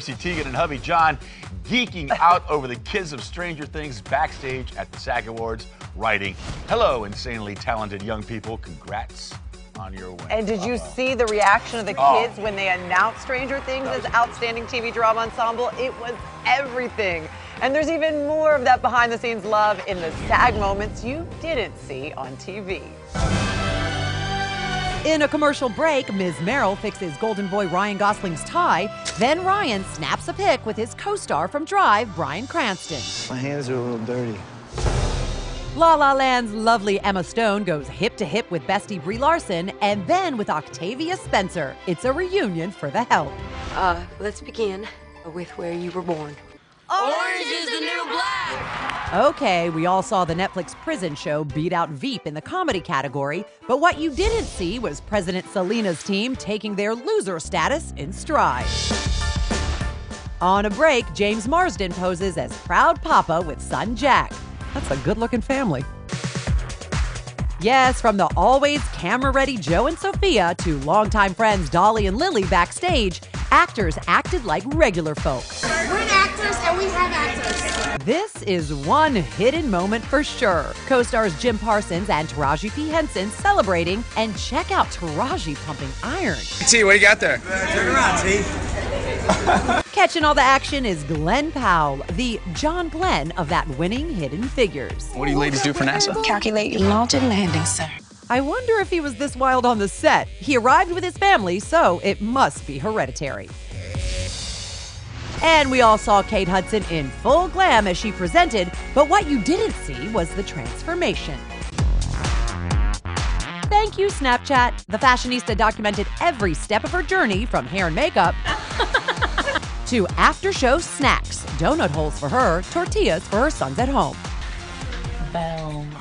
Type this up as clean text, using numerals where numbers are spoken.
Chrissy Teigen and hubby John geeking out over the kids of Stranger Things backstage at the SAG Awards, writing, "Hello, insanely talented young people. Congrats on your win." And did you see the reaction of the kids when they announced Stranger Things as outstanding TV drama ensemble? It was everything. And there's even more of that behind-the-scenes love in the SAG moments you didn't see on TV. In a commercial break, Ms. Merrill fixes Golden Boy Ryan Gosling's tie. Then Ryan snaps a pic with his co-star from Drive, Bryan Cranston. My hands are a little dirty. La La Land's lovely Emma Stone goes hip-to-hip with bestie Brie Larson and then with Octavia Spencer. It's a reunion for The Help. Let's begin with where you were born. Orange is the New Black! Okay, we all saw the Netflix prison show beat out Veep in the comedy category, but what you didn't see was President Selena's team taking their loser status in stride. On a break, James Marsden poses as proud papa with son Jack. That's a good-looking family. Yes, from the always camera-ready Joe and Sophia to longtime friends Dolly and Lily backstage, actors acted like regular folk. And we have actors. This is one hidden moment for sure. Co-stars Jim Parsons and Taraji P. Henson celebrating, and check out Taraji pumping iron. T, what do you got there? Turn around, T. Catching all the action is Glenn Powell, the John Glenn of that winning Hidden Figures. What do you ladies do for NASA? Calculate your launching and landing, sir. I wonder if he was this wild on the set. He arrived with his family, so it must be hereditary. And we all saw Kate Hudson in full glam as she presented, but what you didn't see was the transformation. Thank you, Snapchat. The fashionista documented every step of her journey from hair and makeup to after-show snacks, donut holes for her, tortillas for her sons at home. Boom.